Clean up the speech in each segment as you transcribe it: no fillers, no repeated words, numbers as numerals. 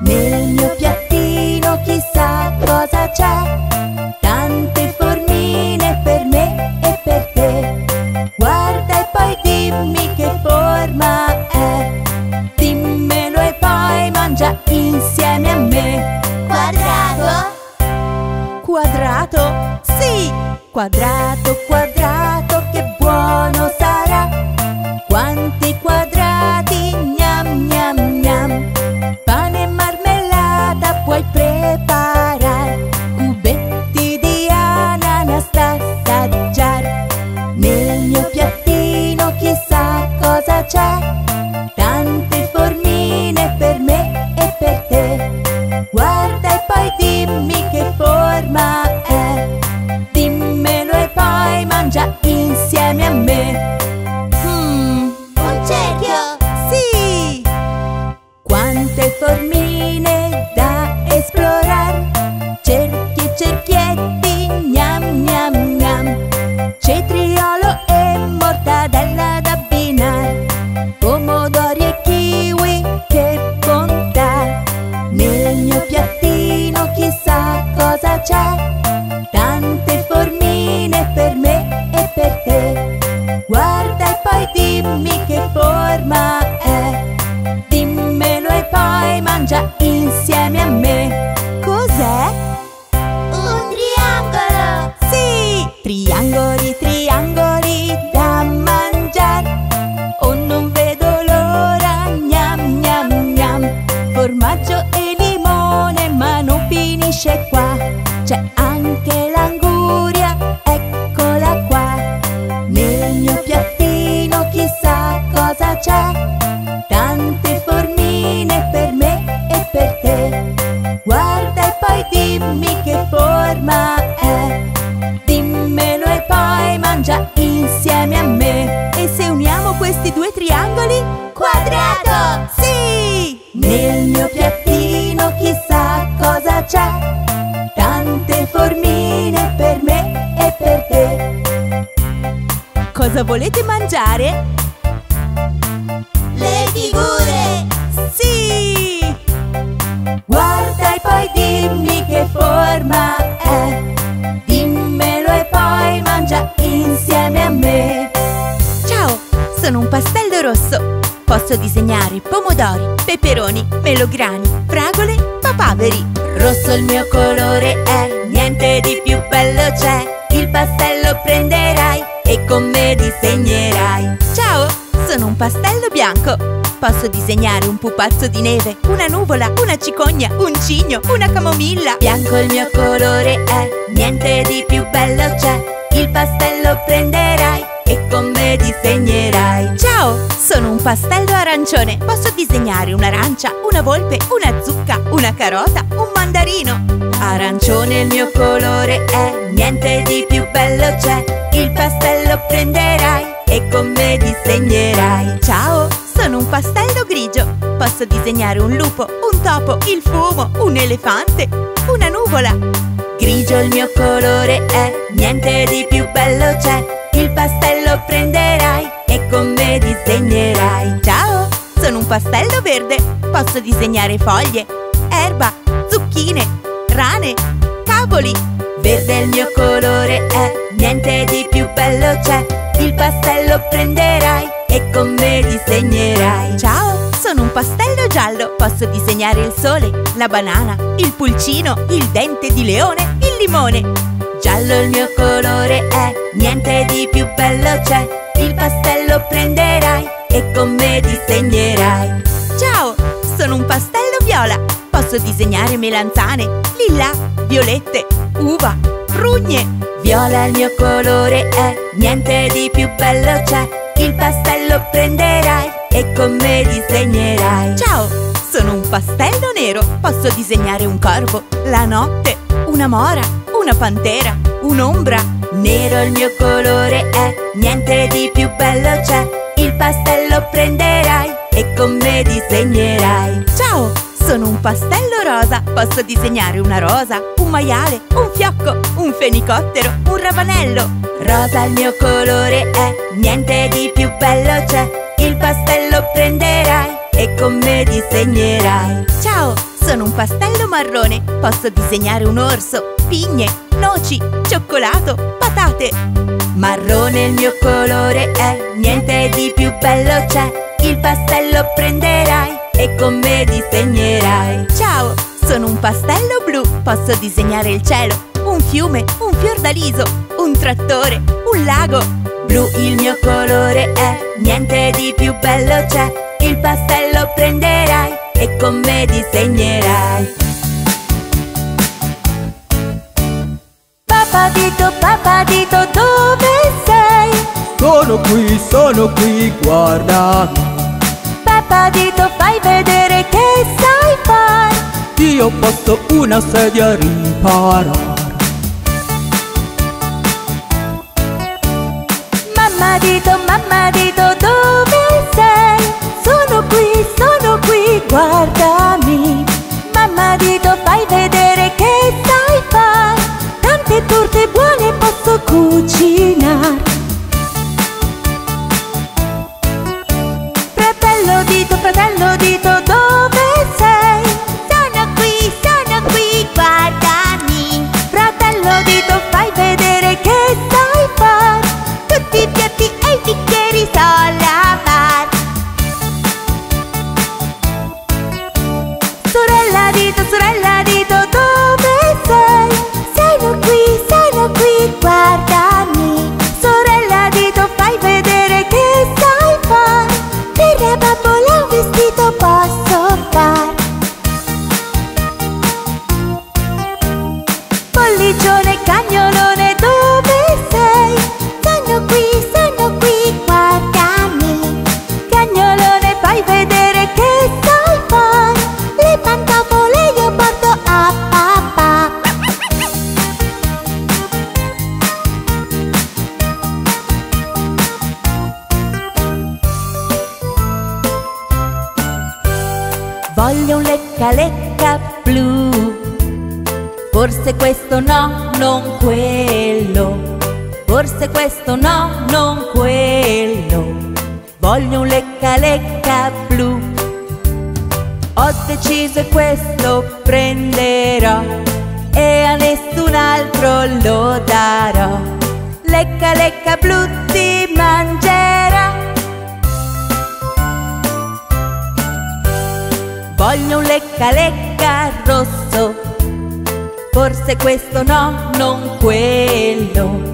Nel mio piattino chissà cosa c'è, tante formine per me e per te. Guarda e poi dimmi che forma è, dimmelo e poi mangia insieme a me. Quadrato? Quadrato? Sì! Quadrato, quadrato, che buono sarà! Quanti quadrati, gnam gnam gnam! Pane e marmellata puoi preparare, cubetti di ananas da assaggiare. Nel mio piattino chissà cosa c'è, tante formine per me e per te. Guarda e poi dimmi che forma è, dimmelo e poi mangia insieme a me. Un cerchio! Sì! Quante formine da esplorare, cerchi, cerchietti, gnam gnam gnam, cetriolo e mortadella da abbinare, pomodori e kiwi che bontà. Nel mio piattino chissà cosa c'è, tante formine per me e per te. Guarda e poi dimmi che forma è, dimmelo e poi mangia insieme a me. Cos'è? Un triangolo! Sì! Triangoli, triangoli da mangiare, oh non vedo l'ora, gnam gnam gnam. Formaggio e limone, ma non finisce qua, c'è anche l'anguria, eccola qua. Nel mio piattino chissà cosa c'è, tante formine per me e per te. Guarda e poi dimmi che forma è, dimmelo e poi mangia insieme a me. E se uniamo questi due triangoli? Quadrato! Sì! Nel mio piattino chissà cosa c'è, tante formine per me e per te. Cosa volete mangiare? Le figure! Sì! Guarda e poi dimmi che forma è, dimmelo e poi mangia insieme a me. Ciao, sono un pastello rosso. Posso disegnare pomodori, peperoni, melograni, fragole, papaveri. Rosso il mio colore è, niente di più bello c'è. Il pastello prenderai e con me disegnerai. Ciao, sono un pastello bianco. Posso disegnare un pupazzo di neve, una nuvola, una cicogna, un cigno, una camomilla. Bianco il mio colore è, niente di più bello c'è. Il pastello prenderai e con me disegnerai. Ciao, sono un pastello arancione. Posso disegnare un'arancia, una volpe, una zucca, una carota, un mandarino. Arancione il mio colore è, niente di più bello c'è. Il pastello prenderai e con me disegnerai. Ciao, sono un pastello grigio. Posso disegnare un lupo, un topo, il fumo, un elefante, una nuvola. Grigio il mio colore è, niente di più bello c'è. Il pastello prenderai e con me disegnerai. Ciao, sono un pastello verde. Posso disegnare foglie, erba, zucchine, rane, cavoli. Verde il mio colore è, niente di più bello c'è. Il pastello prenderai e con me disegnerai. Ciao, sono un pastello giallo. Posso disegnare il sole, la banana, il pulcino, il dente di leone, il limone. Giallo il mio colore è, niente di più bello c'è. Il pastello prenderai e con me disegnerai. Ciao, sono un pastello viola. Posso disegnare melanzane, lilla, violette, uva, prugne. Viola il mio colore è, niente di più bello c'è. Il pastello prenderai e con me disegnerai. Ciao, sono un pastello nero. Posso disegnare un corvo, la notte, una mora, una pantera, un'ombra. Nero il mio colore è, niente di più bello c'è. Il pastello prenderai e con me disegnerai. Ciao, sono un pastello rosa. Posso disegnare una rosa, un maiale, un fiocco, un fenicottero, un ravanello. Rosa il mio colore è, niente di più bello c'è. Il pastello prenderai disegnerai? Ciao, sono un pastello marrone. Posso disegnare un orso, pigne, noci, cioccolato, patate. Marrone il mio colore è, niente di più bello c'è. Il pastello prenderai e con me disegnerai. Ciao, sono un pastello blu. Posso disegnare il cielo, un fiume, un fiordaliso, un trattore, un lago. Blu il mio colore è, niente di più bello c'è. Il pastello prenderai e con me disegnerai. Pappadito, dove sei? Sono qui, guardami. Pappadito, fai vedere che sai far. Io posso una sedia riparare. Mammadito, dove sei? Sono qui, guardami. Mammadito, fai vedere che sai far. Tante torte buone posso cucinare. Fratello dito, dove sei? Sono qui, guardami. Fratello dito, fai vedere che sai far. Tutti i piatti e i bicchieri so lavar. Sorella dito, dove sei? Sono qui, guardami. Sorella dito, fai vedere che sai far. Per bambola un vestito posso far. Pollicione, cagnolone, dove sei? Sono qui, guardami. Cagnolone, fai vedere che sai far. Le pantofole io porto a papà. Voglio un lecca-lecca blu. Forse questo no, non quello. Forse questo no, non quello. Voglio un lecca-lecca blu. Ho deciso e questo prenderò e a nessun altro lo darò. Lecca-lecca blu ti mangerà. Voglio un lecca-lecca rosso. Forse questo no, non quello.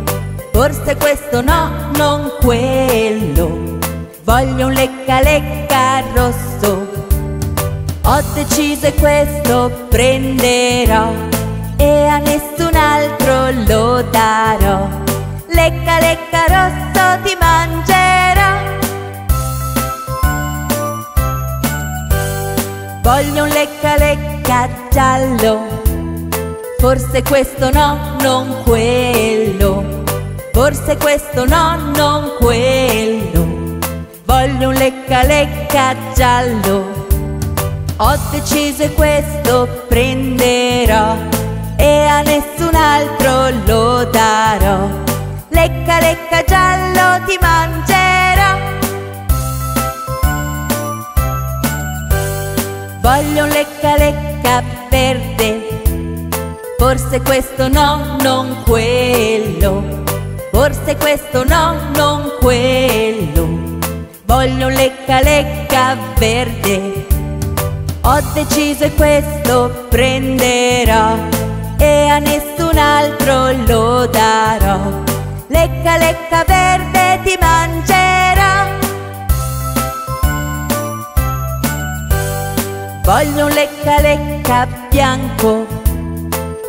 Forse questo no, non quello. Voglio un lecca-lecca rosso. Ho deciso e questo prenderò e a nessun altro lo darò. Lecca-lecca rosso ti mangerò. Voglio un lecca-lecca giallo. Forse questo no, non quello. Forse questo no, non quello. Voglio un lecca-lecca giallo. Ho deciso e questo prenderò e a nessun altro lo darò. Lecca-lecca giallo ti mangerò. Voglio un lecca-lecca verde. Forse questo no, non quello. Forse questo no, non quello. Voglio un lecca-lecca verde. Ho deciso e questo prenderò e a nessun altro lo darò. Lecca-lecca verde ti mangerà. Voglio un lecca-lecca bianco.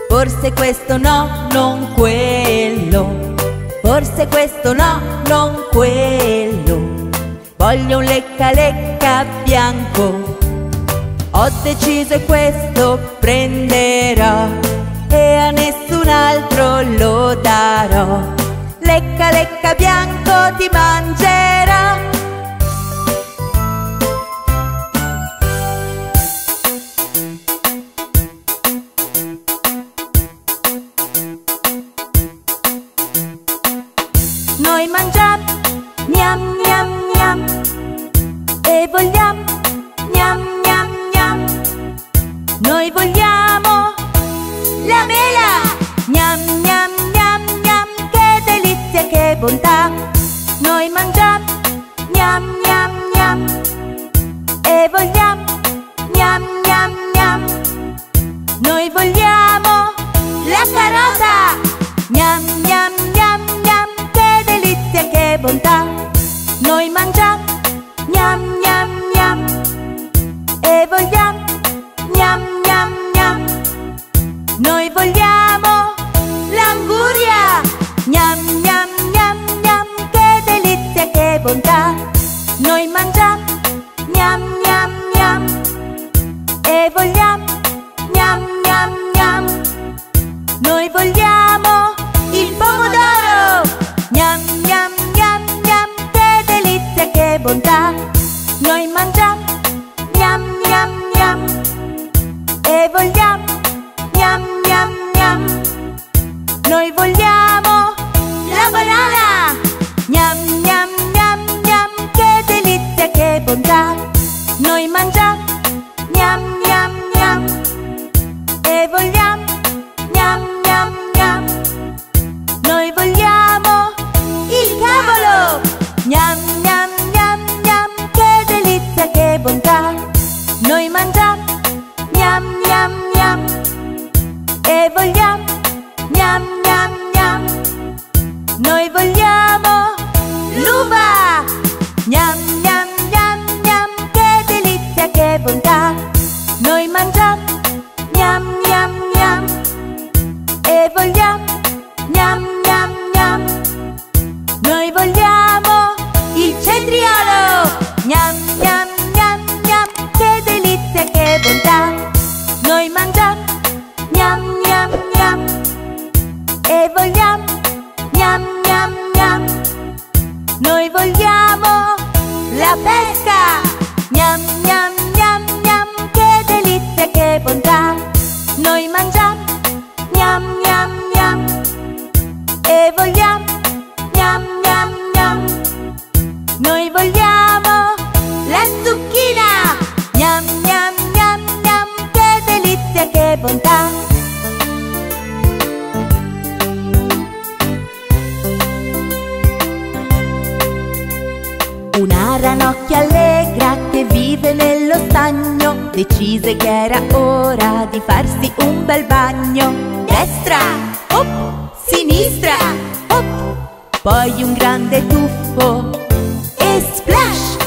Forse questo no, non quello. Forse questo no, non quello. Voglio un lecca-lecca bianco. Ho deciso e questo prenderò e a nessun altro lo darò. Lecca-lecca bianco ti mangerà. Noi mangiam, niam, niam, niam, e vogliam, niam, niam, niam. Noi vogliamo la mela. Gnam gnam gnam gnam, che delizia, che bontà. Noi mangiamo gnam gnam gnam e vogliamo gnam gnam gnam. Noi vogliamo la carota. Gnam gnam gnam gnam, che delizia, che bontà. Noi mangiamo gnam gnam gnam e vogliamo gnam gnam gnam. Noi vogliamo l'anguria. Gnam gnam gnam gnam, che delizia, che bontà. Noi mangiamo gnam gnam gnam e vogliamo gnam gnam gnam. Noi vogliamo il pomodoro. Gnam gnam gnam gnam, che delizia, che bontà. Noi mangiamo gnam gnam gnam e vogliamo gnam gnam gnam. Noi vogliamo la banana. Gnam gnam gnam gnam, che delizia, che bontà. Noi mangiamo gnam gnam gnam e vogliamo gnam gnam gnam. Noi vogliamo il cavolo. Gnam gnam gnam gnam, che delizia, che bontà. Noi mangiamo gnam gnam gnam e vogliamo gnam gnam gnam. Noi vogliamo l'uva. Gnam gnam gnam gnam, che delizia, che bontà. Noi mangiamo gnam gnam gnam e vogliamo gnam gnam gnam. Noi vogliamo il cetriolo. Gnam gnam gnam gnam, che delizia, che bontà. Noi mangiamo gnam gnam gnam e vogliamo gnam gnam gnam. Noi vogliamo la pesca. Gnam gnam gnam gnam, che delizia, che bontà. Noi mangiamo gnam gnam gnam e vogliamo gnam gnam gnam. Noi vogliamo la zucchina. Gnam gnam gnam gnam, che bontà. Una ranocchia allegra che vive nello stagno decise che era ora di farsi un bel bagno. Destra, op, sinistra, op, poi un grande tuffo e splash.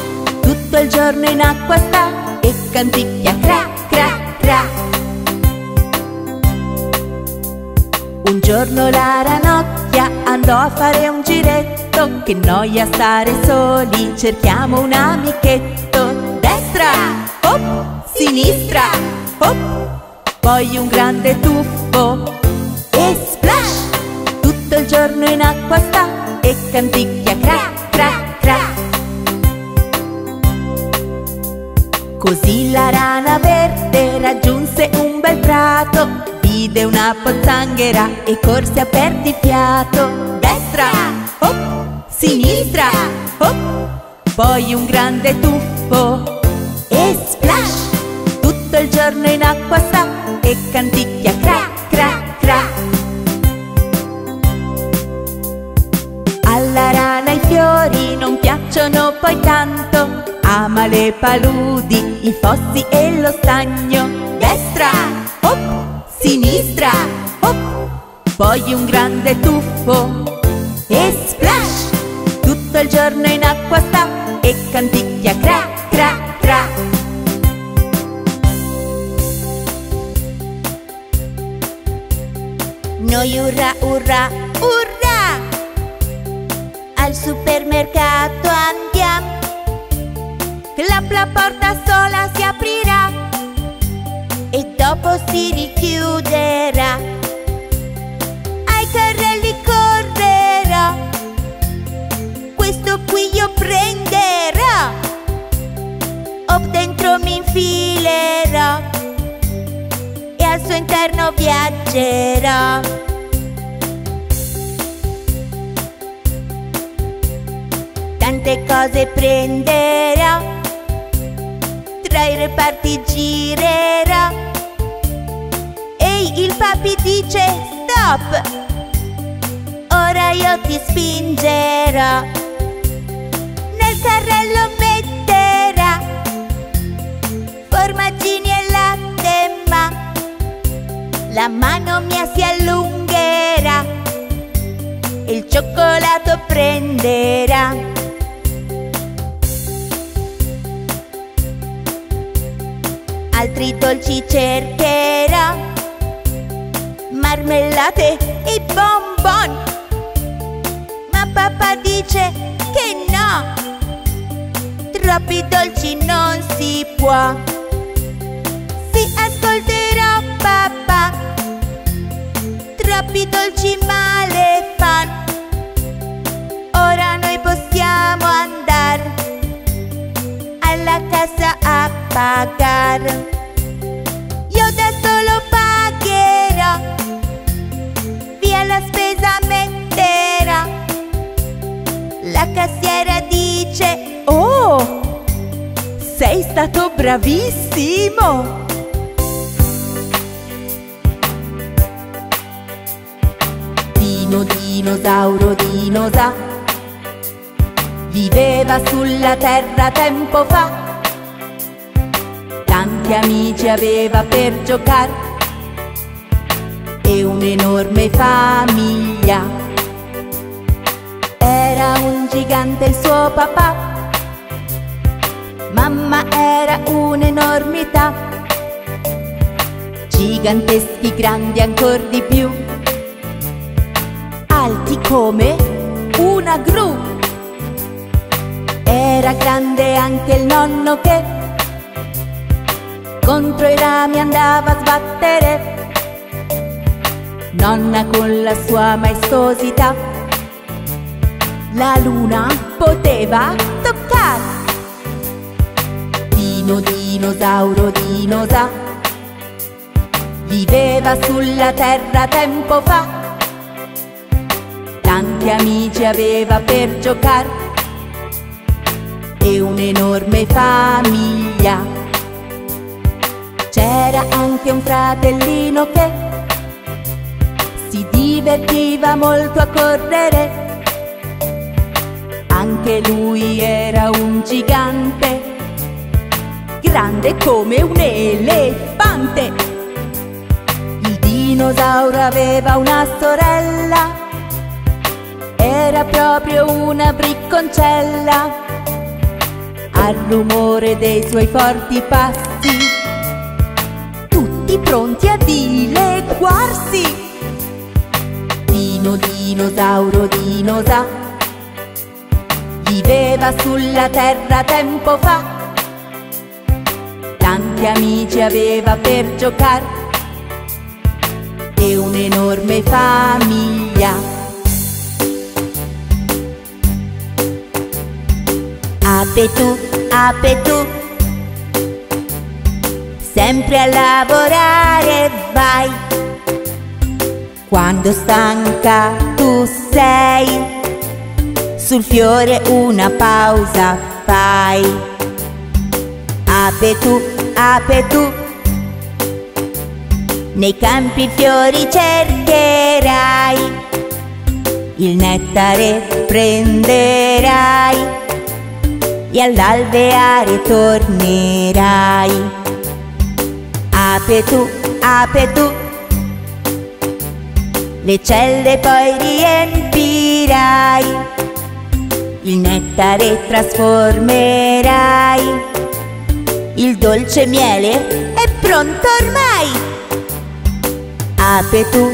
Tutto il giorno in acqua sta e canticchia cra cra cra. Un giorno la ranocchia andò a fare un giretto. Che noia stare soli, cerchiamo un amichetto. Destra, op, sinistra, op, poi un grande tuffo e splash. Tutto il giorno in acqua sta e canticchia cra cra cra. Così la rana verde raggiunse un bel prato. Vide una pozzanghera e corse a perdifiato. Destra, op, sinistra, op, poi un grande tuffo e splash. Tutto il giorno in acqua sta e canticchia cra cra cra. Alla rana i fiori non piacciono poi tanto. Ama le paludi, i fossi e lo stagno. Destra, op, sinistra, op, poi un grande tuffo e splash. Tutto il giorno in acqua sta e canticchia cra cra cra. Noi urra urra urra al supermercato andiamo. Clap, la porta sola si aprirà e dopo si richiuderà. Ai carrelli correrò, questo qui io prenderò, o dentro mi infilerò e al suo interno viaggerò. Tante cose prenderò, tra i reparti girerò tempi dice stop. Ora io ti spingerò, nel carrello metterà formaggini e latte, ma la mano mia si allungherà e il cioccolato prenderà. Altri dolci cercherò, marmellate e bonbon, ma papà dice che no, troppi dolci non si può. Sì, ascolterò papà, troppi dolci male fan. Ora noi possiamo andare alla cassa a pagare. Io da solo pagherò, via la spesa metterò. La cassiera dice: oh, sei stato bravissimo! Dino, dinosauro, dinosa, viveva sulla terra tempo fa. Tanti amici aveva per giocare e un'enorme famiglia. Era un gigante il suo papà, mamma era un'enormità. Giganteschi, grandi ancora di più, alti come una gru. Era grande anche il nonno che contro i rami andava a sbattere. Nonna con la sua maestosità la luna poteva toccare. Dino, dinosauro, dinosa, viveva sulla terra tempo fa. Tanti amici aveva per giocare e un'enorme famiglia. C'era anche un fratellino che si divertiva molto a correre. Anche lui era un gigante, grande come un elefante. Il dinosauro aveva una sorella, era proprio una bricconcella. Al rumore dei suoi forti passi, pronti a dileguarsi. Dino, dinosauro, dinosa, viveva sulla terra tempo fa. Tanti amici aveva per giocare e un'enorme famiglia. Ape tu, sempre a lavorare vai, quando stanca tu sei, sul fiore una pausa fai. Ape tu, nei campi fiori cercherai, il nettare prenderai e all'alveare tornerai. Ape tu, le celle poi riempirai, il nettare trasformerai, il dolce miele è pronto ormai. Ape tu,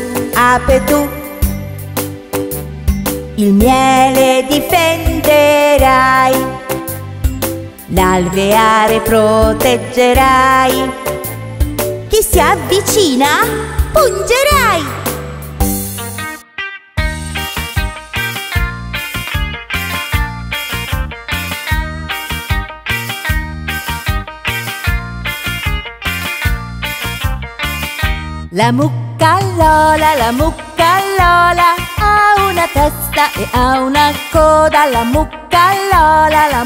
il miele difenderai, l'alveare proteggerai, chi si avvicina pungerai. La mucca Lola ha una testa e ha una coda. La mucca Lola ha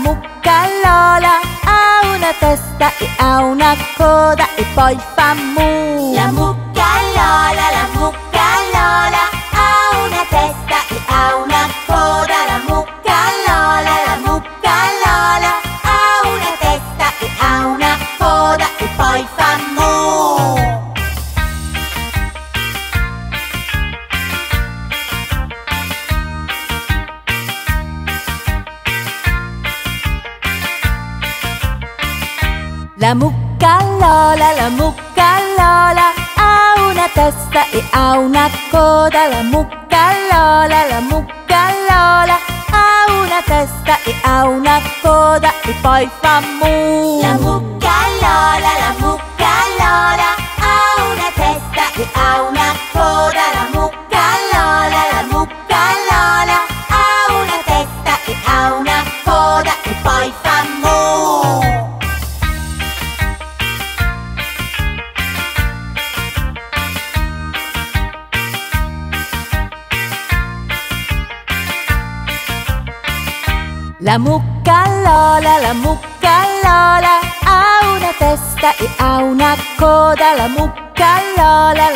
una testa e ha una coda e poi fa mu. La mucca Lola, la mucca la mucca Lola ha una testa e ha una coda. La mucca Lola ha una testa e ha una coda e poi fa mu. La mucca Lola ha una testa e ha una coda. La mucca Lola ha una testa e ha una coda e poi fa mu. La mucca Lola ha una testa e ha una coda. La mucca Lola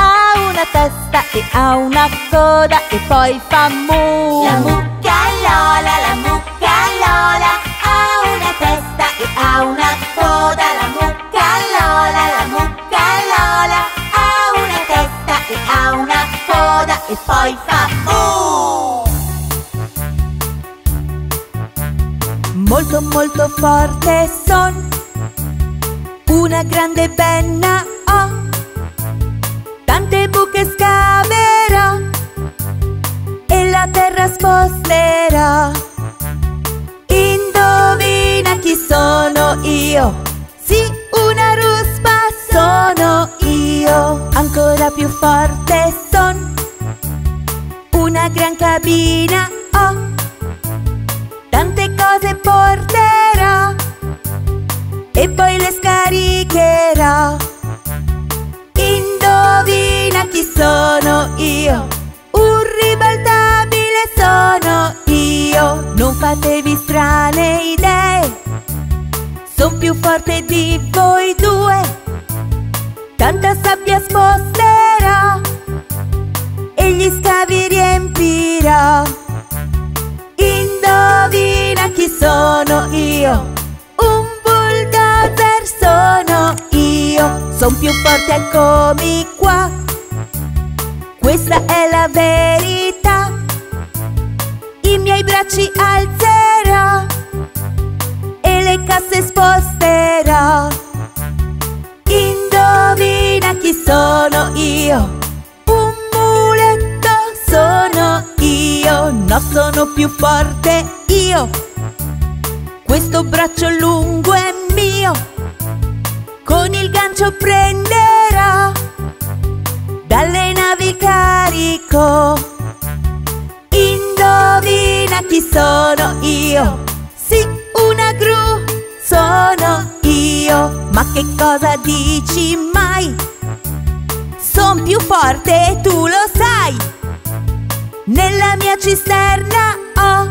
ha una testa e ha una coda e poi fa mu. La mucca Lola ha una testa e ha una coda. La mucca Lola ha una testa e ha una coda e poi fa mu. Molto molto forte son, una grande penna ho, tante buche scaverò e la terra sposterò. Indovina chi sono io? Sì, una ruspa sono io. Ancora più forte son, una gran cabina ho, tante cose porterò e poi le scaricherò. Indovina chi sono io? Un ribaltabile sono io. Non fatevi strane idee, son più forte di voi due. Tanta sabbia sposterò e gli scavi riempirò. Indovina chi sono io? Un bulldozer sono io. Son più forte, eccomi qua, questa è la verità. I miei bracci alzerò e le casse sposterò. Indovina chi sono io? Un muletto sono io. No, sono più forte io, questo braccio lungo è mio. Con il gancio prenderò, dalle navi carico. Indovina chi sono io? Sì, una gru sono io. Ma che cosa dici mai? Son più forte e tu lo sai. Nella mia cisterna ho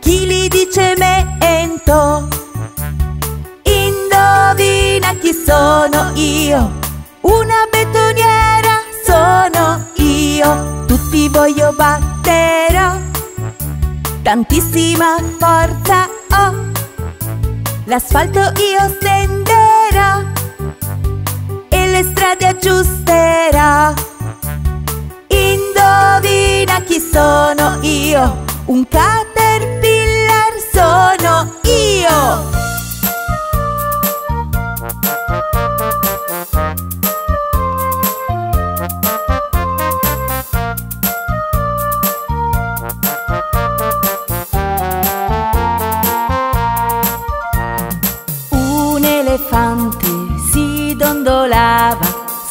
chili di cemento. Indovina chi sono io? Una betoniera sono io. Tutti voglio batterò, tantissima forza ho. L'asfalto io stenderò e le strade aggiusterò. Indovina chi sono io? Un caterpillar sono io! Un elefante si dondolava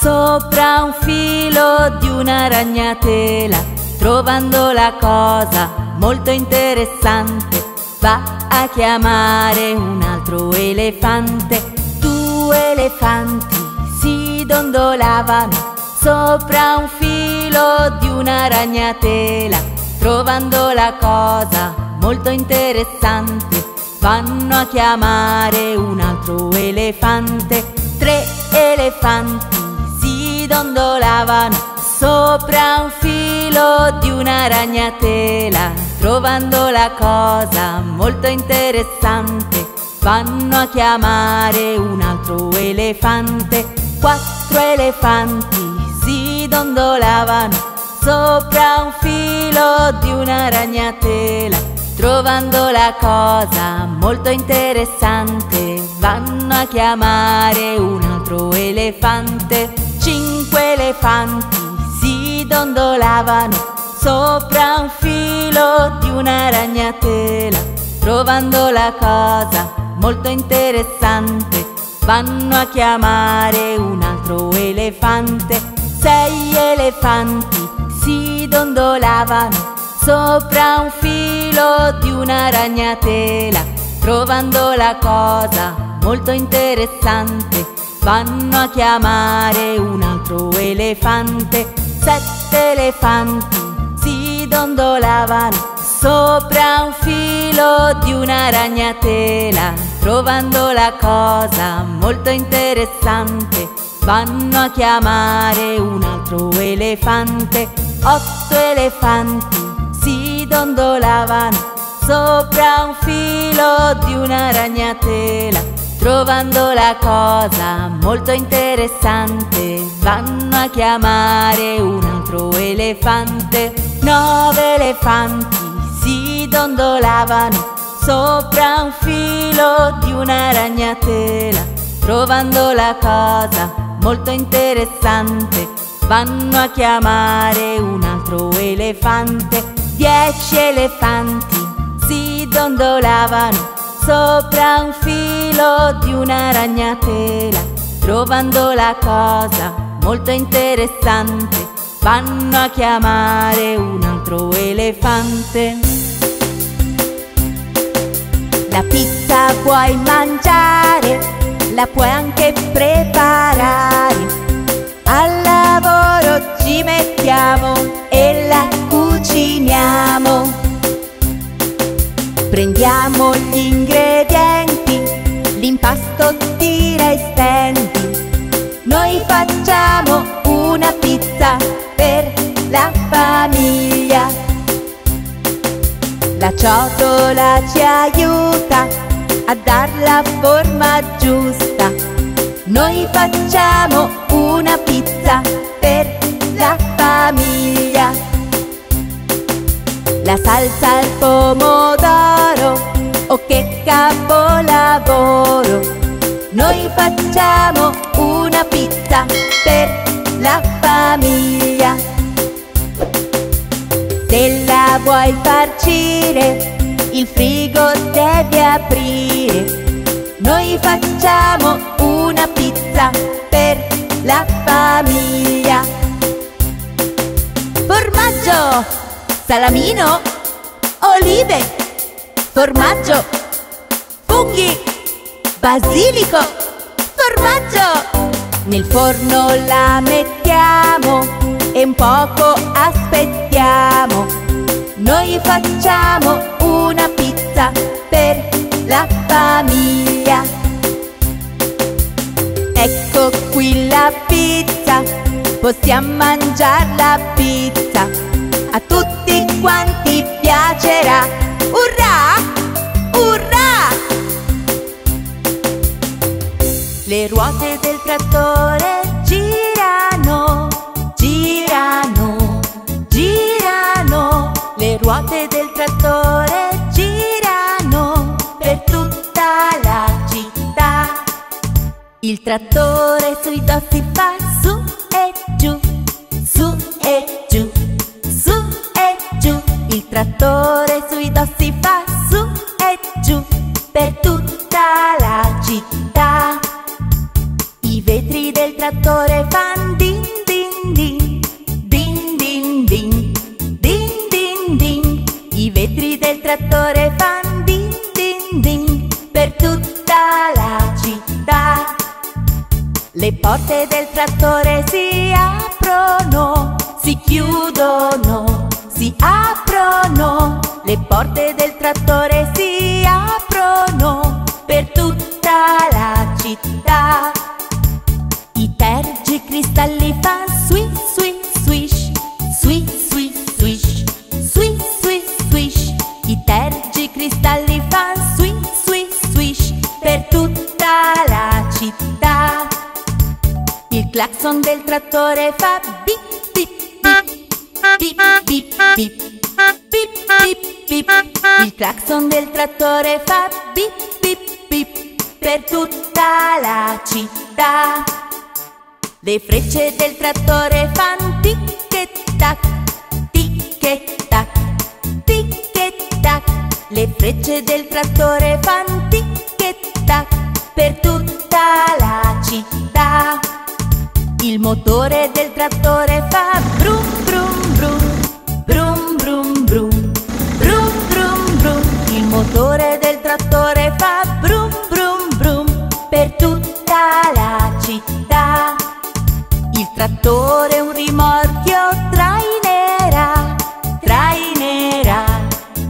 sopra un filo di una ragnatela, trovando la cosa molto interessante, va a chiamare un altro elefante. Due elefanti si dondolavano sopra un filo di una ragnatela, trovando la cosa molto interessante, vanno a chiamare un altro elefante. Tre elefanti dondolavano sopra un filo di una ragnatela, trovando la cosa molto interessante, vanno a chiamare un altro elefante. Quattro elefanti si dondolavano sopra un filo di una ragnatela, trovando la cosa molto interessante, vanno a chiamare un altro elefante. 5 elefanti si dondolavano sopra un filo di una ragnatela, trovando la cosa molto interessante, vanno a chiamare un altro elefante. 6 elefanti si dondolavano sopra un filo di una ragnatela, trovando la cosa molto interessante, vanno a chiamare un altro elefante. 7 elefanti si dondolavano sopra un filo di una ragnatela, trovando la cosa molto interessante, vanno a chiamare un altro elefante. 8 elefanti si dondolavano sopra un filo di una ragnatela, trovando la cosa molto interessante, vanno a chiamare un altro elefante. 9 elefanti si dondolavano sopra un filo di una ragnatela, trovando la cosa molto interessante, vanno a chiamare un altro elefante. 10 elefanti si dondolavano sopra un filo di una ragnatela, trovando la cosa molto interessante, vanno a chiamare un altro elefante. La pizza puoi mangiare, la puoi anche preparare, al lavoro ci mettiamo e la cuciniamo. Prendiamo gli ingredienti, l'impasto tira e stendi, noi facciamo una pizza per la famiglia. La ciotola ci aiuta a dar la forma giusta, noi facciamo una pizza per la famiglia. La salsa al pomodoro, oh che capolavoro, noi facciamo una pizza per la famiglia. Se la vuoi farcire, il frigo devi aprire, noi facciamo una pizza per la famiglia. Formaggio, salamino, olive, formaggio, funghi, basilico, formaggio. Nel forno la mettiamo e un poco aspettiamo, noi facciamo una pizza per la famiglia. Ecco qui la pizza, possiamo mangiare la pizza, a tutti quanti piacerà, urrà, urrà! Le ruote del trattore girano, girano, girano, le ruote del trattore girano per tutta la città. Il trattore sui dossi va su e giù, su e giù, su e giù, il trattore sui dossi va su e giù per tutta la città. I vetri del trattore fan din din din, din din din, din din din, i vetri del trattore fan din din din per tutta la città. Le porte del trattore si aprono, si chiudono, si aprono, le porte del trattore si aprono per tutta la città. I tergicristalli fan swish swish swish swish swish swish swish swish, i tergicristalli fan swish swish swish per tutta la città. Il clacson del trattore fa bip bip bip bip bip bip. Bip, bip. Il clacson del trattore fa bip bip bip per tutta la città. Le frecce del trattore fanno tic e tac, tic e tac, tic e tac. Le frecce del trattore fanno tic e tac per tutta la città. Il motore del trattore fa brum brum brum, brum brum brum, brum brum brum. Il motore del trattore fa brum brum brum per tutta la città. Il trattore un rimorchio trainerà, trainerà,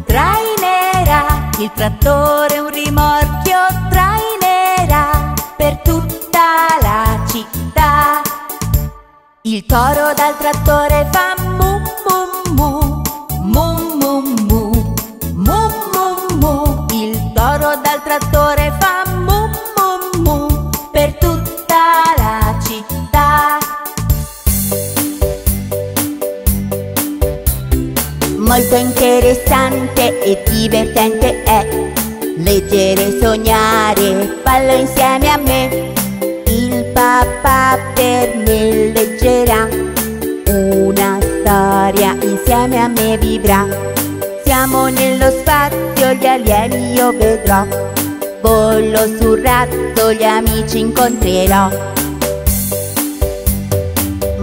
trainerà. Il trattore un rimorchio trainerà per tutta la città. Il toro dal trattore fa mu mu mu, mu mu mu, mu mu mu. Il toro dal trattore fa mu mu mu per tutta la città. Molto interessante e divertente è leggere e sognare, fallo insieme a me. Il papà per me leggerà una storia, insieme a me vivrà. Siamo nello spazio, gli alieni io vedrò, volo sul razzo, gli amici incontrerò.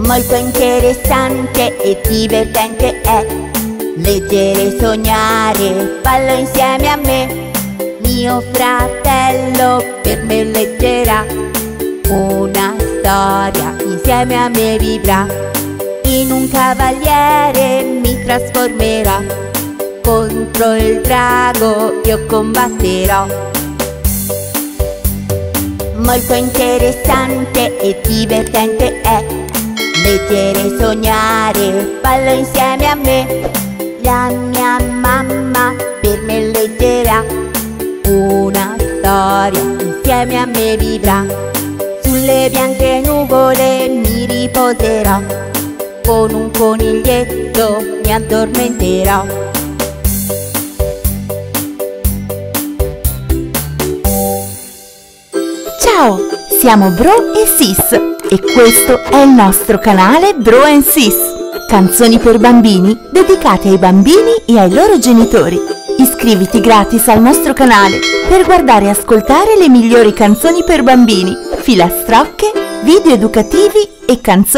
Molto interessante e divertente è leggere e sognare, fallo insieme a me. Mio fratello per me leggerà una storia, insieme a me vivrà. In un cavaliere mi trasformerò, contro il drago io combatterò. Molto interessante e divertente è leggere e sognare, fallo insieme a me. La mia mamma per me leggerà una storia, insieme a me vivrà. Sulle bianche nuvole mi riposerò, con un coniglietto mi addormenterò. Ciao, siamo Bro e Sis e questo è il nostro canale BROandSIS. Canzoni per bambini dedicate ai bambini e ai loro genitori. Iscriviti gratis al nostro canale per guardare e ascoltare le migliori canzoni per bambini, filastrocche, video educativi e canzoni.